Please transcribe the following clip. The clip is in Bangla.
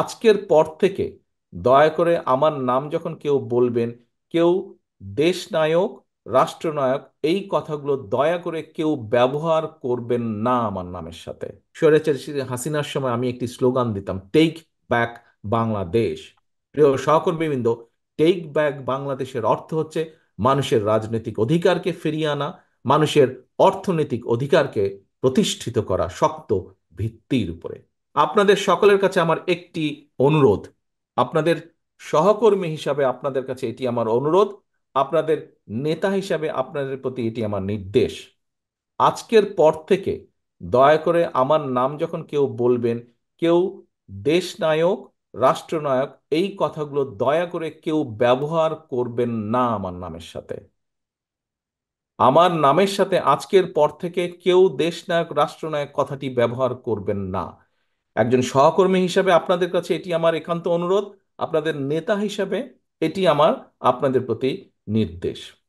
আজকের পর থেকে দয়া করে আমার নাম যখন কেউ বলবেন, কেউ দেশনায়ক, রাষ্ট্রনায়ক এই কথাগুলো দয়া করে কেউ ব্যবহার করবেন না আমার নামের সাথে। স্বৈরাচারী হাসিনার সময় আমি একটি স্লোগান দিতাম, টেক ব্যাক বাংলাদেশ। প্রিয় সহকর্মীবৃন্দ, টেক ব্যাক বাংলাদেশের অর্থ হচ্ছে মানুষের রাজনৈতিক অধিকারকে ফিরিয়ে আনা, মানুষের অর্থনৈতিক অধিকারকে প্রতিষ্ঠিত করা শক্ত ভিত্তির উপরে। আপনাদের সকলের কাছে আমার একটি অনুরোধ, আপনাদের সহকর্মী হিসাবে আপনাদের কাছে এটি আমার অনুরোধ, আপনাদের নেতা হিসাবে আপনাদের প্রতি এটি আমার নির্দেশ। আজকের পর থেকে দয়া করে আমার নাম যখন কেউ বলবেন, কেউ দেশনায়ক, রাষ্ট্রনায়ক এই কথাগুলো দয়া করে কেউ ব্যবহার করবেন না আমার নামের সাথে। আমার নামের সাথে আজকের পর থেকে কেউ দেশনায়ক, রাষ্ট্রনায়ক কথাটি ব্যবহার করবেন না। একজন সহকর্মী হিসাবে আপনাদের কাছে এটি আমার একান্ত অনুরোধ, আপনাদের নেতা হিসাবে এটি আমার আপনাদের প্রতি নির্দেশ।